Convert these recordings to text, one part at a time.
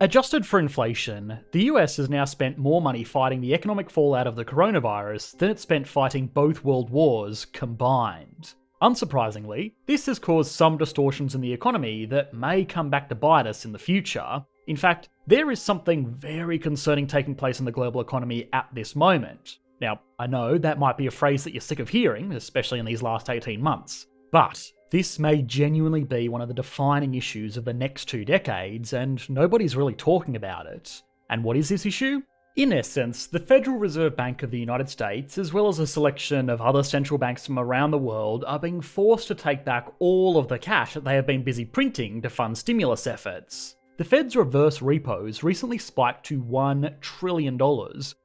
Adjusted for inflation, the US has now spent more money fighting the economic fallout of the coronavirus than it spent fighting both world wars combined. Unsurprisingly, this has caused some distortions in the economy that may come back to bite us in the future. In fact, there is something very concerning taking place in the global economy at this moment. Now, I know that might be a phrase that you're sick of hearing, especially in these last 18 months, but this may genuinely be one of the defining issues of the next 2 decades, and nobody's really talking about it. And what is this issue? In essence, the Federal Reserve Bank of the United States, as well as a selection of other central banks from around the world, are being forced to take back all of the cash that they have been busy printing to fund stimulus efforts. The Fed's reverse repos recently spiked to $1 trillion,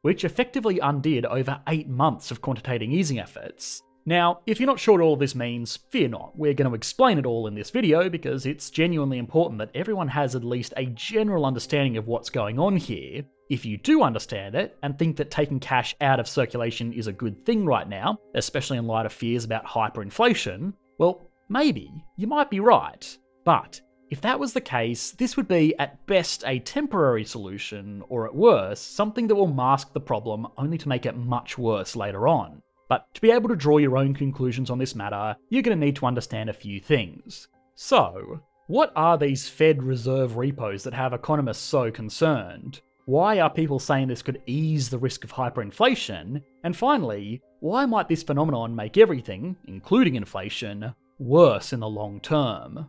which effectively undid over 8 months of quantitative easing efforts. Now, if you're not sure what all of this means, fear not, we're going to explain it all in this video because it's genuinely important that everyone has at least a general understanding of what's going on here. If you do understand it and think that taking cash out of circulation is a good thing right now, especially in light of fears about hyperinflation, well, maybe you might be right. But if that was the case, this would be at best a temporary solution, or at worst, something that will mask the problem only to make it much worse later on. But to be able to draw your own conclusions on this matter, you're going to need to understand a few things. So, what are these Fed Reserve repos that have economists so concerned? Why are people saying this could ease the risk of hyperinflation? And finally, why might this phenomenon make everything, including inflation, worse in the long term?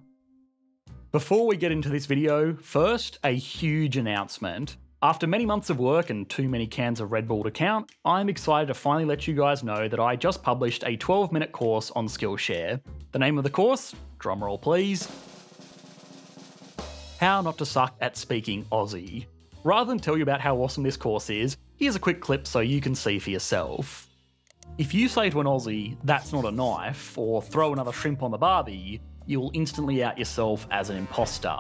Before we get into this video, first, a huge announcement. After many months of work and too many cans of Red Bull to count, I'm excited to finally let you guys know that I just published a 12-minute course on Skillshare. The name of the course? Drumroll please. How Not to Suck at Speaking Aussie. Rather than tell you about how awesome this course is, here's a quick clip so you can see for yourself. If you say to an Aussie, "That's not a knife," or "Throw another shrimp on the barbie," you'll instantly out yourself as an imposter.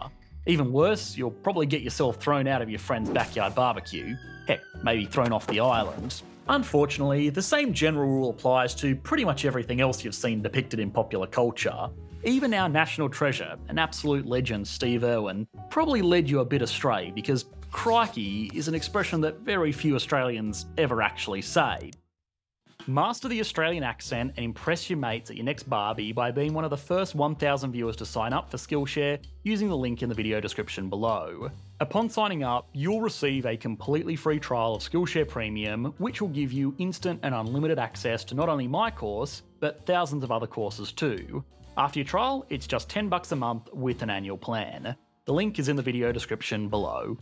Even worse, you'll probably get yourself thrown out of your friend's backyard barbecue. Heck, maybe thrown off the island. Unfortunately, the same general rule applies to pretty much everything else you've seen depicted in popular culture. Even our national treasure, an absolute legend, Steve Irwin, probably led you a bit astray because crikey is an expression that very few Australians ever actually say. Master the Australian accent and impress your mates at your next barbie by being one of the first 1,000 viewers to sign up for Skillshare using the link in the video description below. Upon signing up, you'll receive a completely free trial of Skillshare Premium, which will give you instant and unlimited access to not only my course, but thousands of other courses too. After your trial, it's just $10 a month with an annual plan. The link is in the video description below.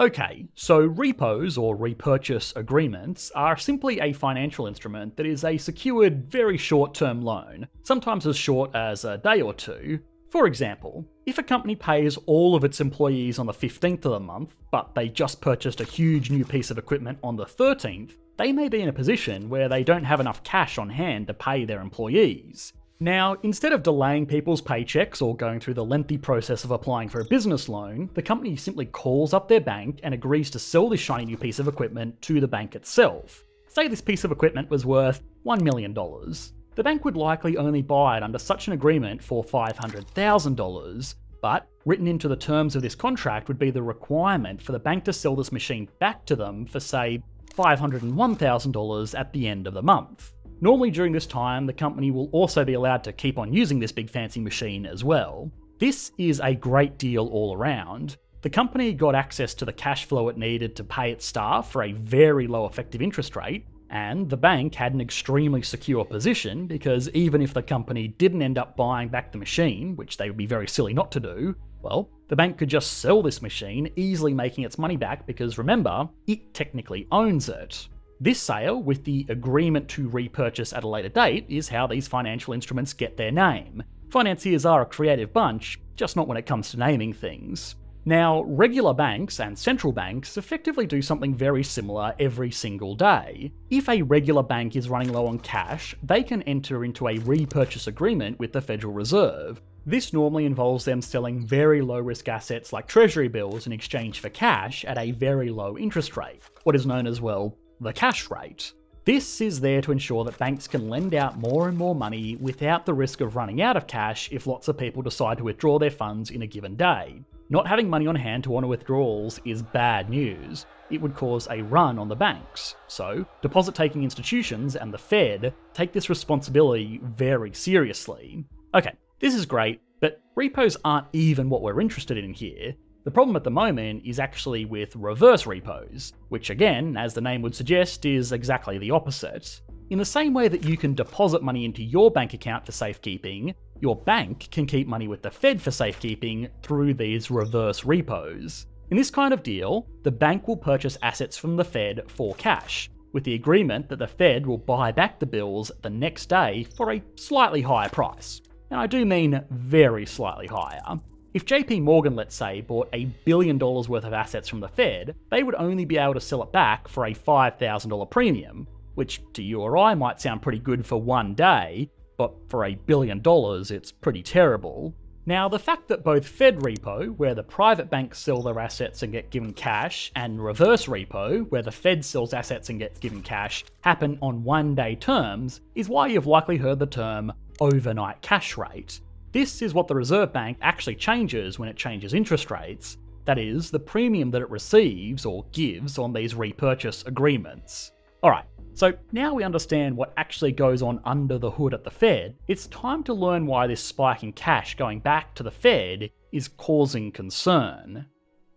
Okay, so repos, or repurchase agreements, are simply a financial instrument that is a secured, very short-term loan, sometimes as short as a day or two. For example, if a company pays all of its employees on the 15th of the month, but they just purchased a huge new piece of equipment on the 13th, they may be in a position where they don't have enough cash on hand to pay their employees. Now, instead of delaying people's paychecks or going through the lengthy process of applying for a business loan, the company simply calls up their bank and agrees to sell this shiny new piece of equipment to the bank itself. Say this piece of equipment was worth $1 million. The bank would likely only buy it under such an agreement for $500,000, but written into the terms of this contract would be the requirement for the bank to sell this machine back to them for, say, $501,000 at the end of the month. Normally during this time, the company will also be allowed to keep on using this big fancy machine as well. This is a great deal all around. The company got access to the cash flow it needed to pay its staff for a very low effective interest rate, and the bank had an extremely secure position because even if the company didn't end up buying back the machine, which they would be very silly not to do, well, the bank could just sell this machine, easily making its money back because remember, it technically owns it. This sale, with the agreement to repurchase at a later date, is how these financial instruments get their name. Financiers are a creative bunch, just not when it comes to naming things. Now, regular banks and central banks effectively do something very similar every single day. If a regular bank is running low on cash, they can enter into a repurchase agreement with the Federal Reserve. This normally involves them selling very low-risk assets like treasury bills in exchange for cash at a very low interest rate, what is known as, well, the cash rate. This is there to ensure that banks can lend out more and more money without the risk of running out of cash if lots of people decide to withdraw their funds in a given day. Not having money on hand to honour withdrawals is bad news. It would cause a run on the banks. So, deposit-taking institutions and the Fed take this responsibility very seriously. Okay, this is great, but repos aren't even what we're interested in here. The problem at the moment is actually with reverse repos, which again, as the name would suggest, is exactly the opposite. In the same way that you can deposit money into your bank account for safekeeping, your bank can keep money with the Fed for safekeeping through these reverse repos. In this kind of deal, the bank will purchase assets from the Fed for cash, with the agreement that the Fed will buy back the bills the next day for a slightly higher price. And I do mean very slightly higher. If JP Morgan, let's say, bought $1 billion worth of assets from the Fed, they would only be able to sell it back for a $5,000 premium, which to you or I might sound pretty good for one day, but for $1 billion it's pretty terrible. Now, the fact that both Fed repo, where the private banks sell their assets and get given cash, and reverse repo, where the Fed sells assets and gets given cash, happen on one-day terms is why you've likely heard the term overnight cash rate. This is what the Reserve Bank actually changes when it changes interest rates, that is, the premium that it receives or gives on these repurchase agreements. Alright, so now we understand what actually goes on under the hood at the Fed, it's time to learn why this spike in cash going back to the Fed is causing concern.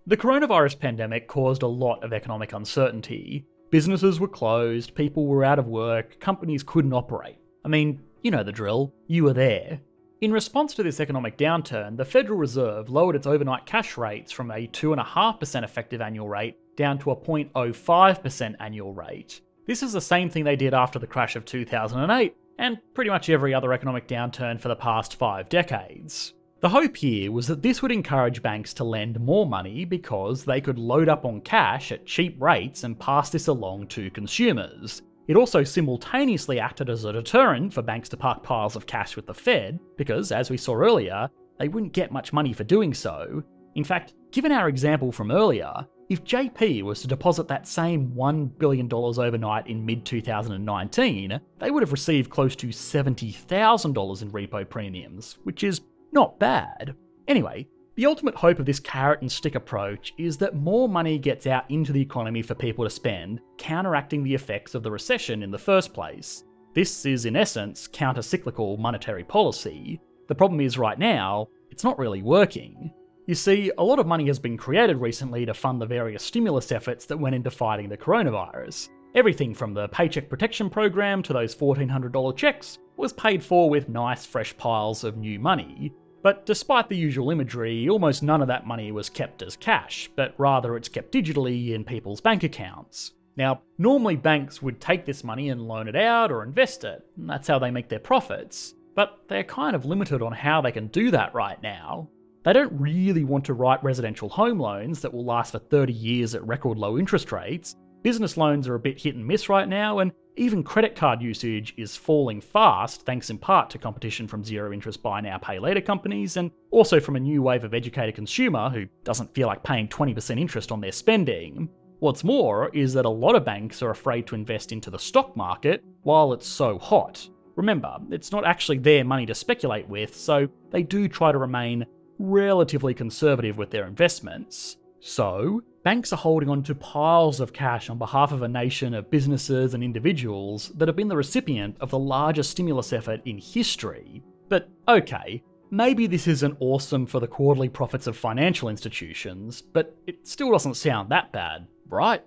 The coronavirus pandemic caused a lot of economic uncertainty. Businesses were closed, people were out of work, companies couldn't operate. I mean, you know the drill, you were there. In response to this economic downturn, the Federal Reserve lowered its overnight cash rates from a 2.5% effective annual rate down to a 0.05% annual rate. This is the same thing they did after the crash of 2008, and pretty much every other economic downturn for the past 5 decades. The hope here was that this would encourage banks to lend more money because they could load up on cash at cheap rates and pass this along to consumers. It also simultaneously acted as a deterrent for banks to park piles of cash with the Fed, because, as we saw earlier, they wouldn't get much money for doing so. In fact, given our example from earlier, if JP was to deposit that same $1 billion overnight in mid-2019, they would have received close to $70,000 in repo premiums, which is not bad. Anyway, the ultimate hope of this carrot and stick approach is that more money gets out into the economy for people to spend, counteracting the effects of the recession in the first place. This is in essence counter-cyclical monetary policy. The problem is right now, it's not really working. You see, a lot of money has been created recently to fund the various stimulus efforts that went into fighting the coronavirus. Everything from the Paycheck Protection Program to those $1,400 checks was paid for with nice fresh piles of new money. But despite the usual imagery, almost none of that money was kept as cash, but rather it's kept digitally in people's bank accounts. Now, normally banks would take this money and loan it out or invest it, and that's how they make their profits, but they're kind of limited on how they can do that right now. They don't really want to write residential home loans that will last for 30 years at record low interest rates, business loans are a bit hit and miss right now, and even credit card usage is falling fast, thanks in part to competition from zero interest buy now pay later companies, and also from a new wave of educated consumer who doesn't feel like paying 20% interest on their spending. What's more is that a lot of banks are afraid to invest into the stock market while it's so hot. Remember, it's not actually their money to speculate with, so they do try to remain relatively conservative with their investments. So, banks are holding on to piles of cash on behalf of a nation of businesses and individuals that have been the recipient of the largest stimulus effort in history. But okay, maybe this isn't awesome for the quarterly profits of financial institutions, but it still doesn't sound that bad, right?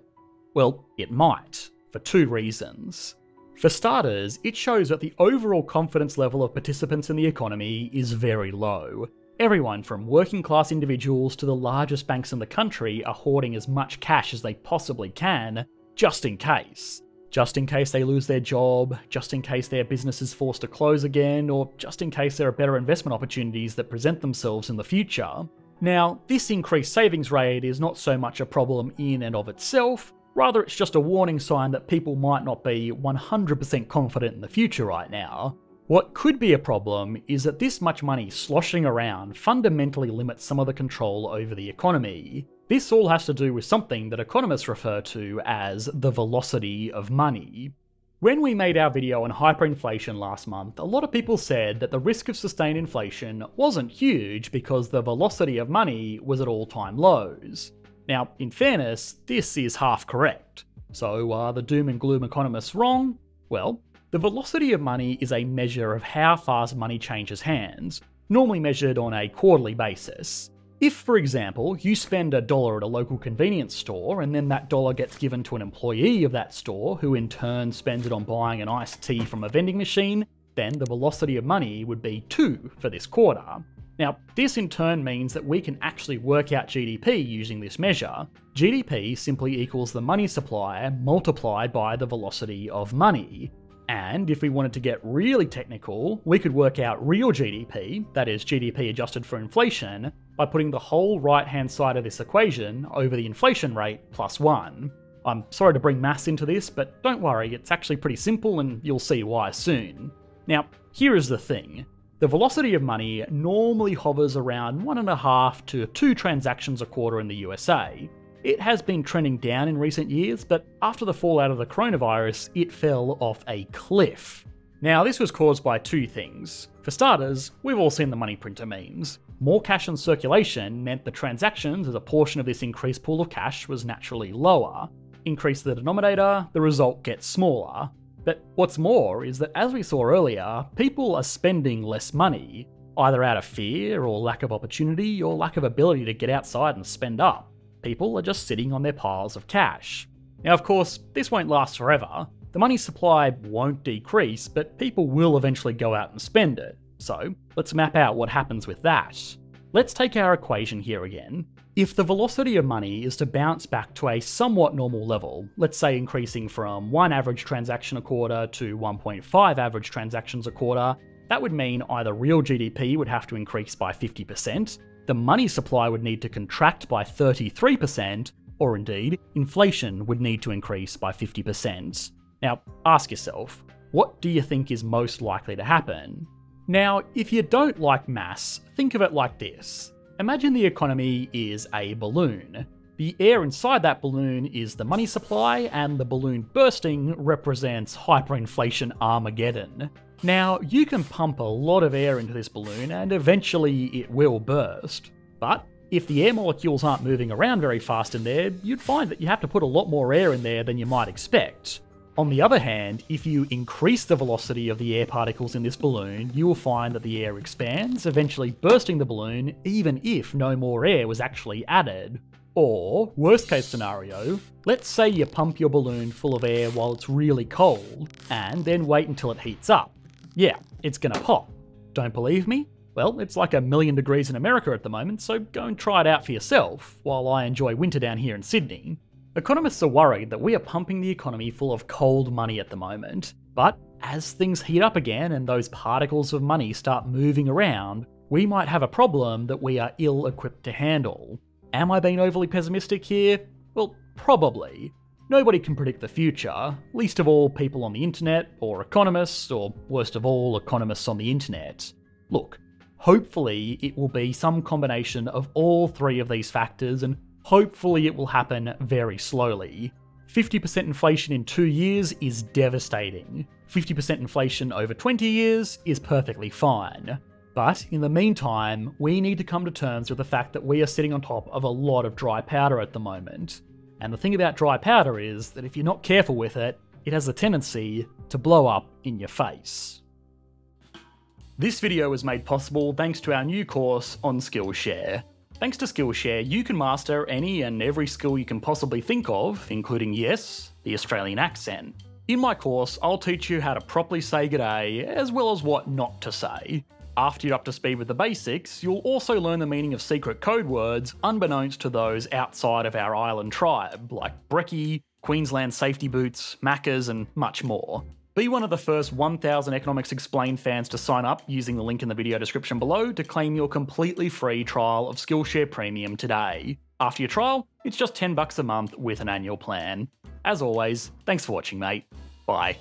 Well, it might, for 2 reasons. For starters, it shows that the overall confidence level of participants in the economy is very low. Everyone from working class individuals to the largest banks in the country are hoarding as much cash as they possibly can, just in case. Just in case they lose their job, just in case their business is forced to close again, or just in case there are better investment opportunities that present themselves in the future. Now, this increased savings rate is not so much a problem in and of itself, rather it's just a warning sign that people might not be 100% confident in the future right now. What could be a problem is that this much money sloshing around fundamentally limits some of the control over the economy. This all has to do with something that economists refer to as the velocity of money. When we made our video on hyperinflation last month, a lot of people said that the risk of sustained inflation wasn't huge because the velocity of money was at all-time lows. Now, in fairness, this is half correct. So are the doom and gloom economists wrong? Well, the velocity of money is a measure of how fast money changes hands, normally measured on a quarterly basis. If, for example, you spend $1 at a local convenience store and then that dollar gets given to an employee of that store who in turn spends it on buying an iced tea from a vending machine, then the velocity of money would be 2 for this quarter. Now, this in turn means that we can actually work out GDP using this measure. GDP simply equals the money supply multiplied by the velocity of money. And if we wanted to get really technical, we could work out real GDP, that is GDP adjusted for inflation, by putting the whole right-hand side of this equation over the inflation rate plus 1. I'm sorry to bring maths into this, but don't worry, it's actually pretty simple and you'll see why soon. Now, here is the thing. The velocity of money normally hovers around 1.5 to 2 transactions a quarter in the USA. It has been trending down in recent years, but after the fallout of the coronavirus, it fell off a cliff. Now, this was caused by two things. For starters, we've all seen the money printer memes. More cash in circulation meant the transactions as a portion of this increased pool of cash was naturally lower. Increase the denominator, the result gets smaller. But what's more is that, as we saw earlier, people are spending less money, either out of fear or lack of opportunity or lack of ability to get outside and spend up. People are just sitting on their piles of cash. Now, of course, this won't last forever. The money supply won't decrease, but people will eventually go out and spend it. So let's map out what happens with that. Let's take our equation here again. If the velocity of money is to bounce back to a somewhat normal level, let's say increasing from 1 average transaction a quarter to 1.5 average transactions a quarter, that would mean either real GDP would have to increase by 50%, the money supply would need to contract by 33%, or indeed, inflation would need to increase by 50%. Now, ask yourself, what do you think is most likely to happen? Now, if you don't like maths, think of it like this. Imagine the economy is a balloon. The air inside that balloon is the money supply, and the balloon bursting represents hyperinflation Armageddon. Now, you can pump a lot of air into this balloon and eventually it will burst. But if the air molecules aren't moving around very fast in there, you'd find that you have to put a lot more air in there than you might expect. On the other hand, if you increase the velocity of the air particles in this balloon, you will find that the air expands, eventually bursting the balloon, even if no more air was actually added. Or, worst case scenario, let's say you pump your balloon full of air while it's really cold, and then wait until it heats up. Yeah, it's gonna pop. Don't believe me? Well, it's like 1,000,000 degrees in America at the moment, so go and try it out for yourself, while I enjoy winter down here in Sydney. Economists are worried that we are pumping the economy full of cold money at the moment, but as things heat up again and those particles of money start moving around, we might have a problem that we are ill-equipped to handle. Am I being overly pessimistic here? Well, probably. Nobody can predict the future, least of all people on the internet, or economists, or worst of all, economists on the internet. Look, hopefully it will be some combination of all three of these factors, and hopefully it will happen very slowly. 50% inflation in 2 years is devastating. 50% inflation over 20 years is perfectly fine. But in the meantime, we need to come to terms with the fact that we are sitting on top of a lot of dry powder at the moment. And the thing about dry powder is that if you're not careful with it, it has a tendency to blow up in your face. This video was made possible thanks to our new course on Skillshare. Thanks to Skillshare, you can master any and every skill you can possibly think of, including, yes, the Australian accent. In my course, I'll teach you how to properly say g'day, as well as what not to say. After you're up to speed with the basics, you'll also learn the meaning of secret code words unbeknownst to those outside of our island tribe, like brekkie, Queensland safety boots, Maccas, and much more. Be one of the first 1,000 Economics Explained fans to sign up using the link in the video description below to claim your completely free trial of Skillshare Premium today. After your trial, it's just $10 a month with an annual plan. As always, thanks for watching, mate. Bye.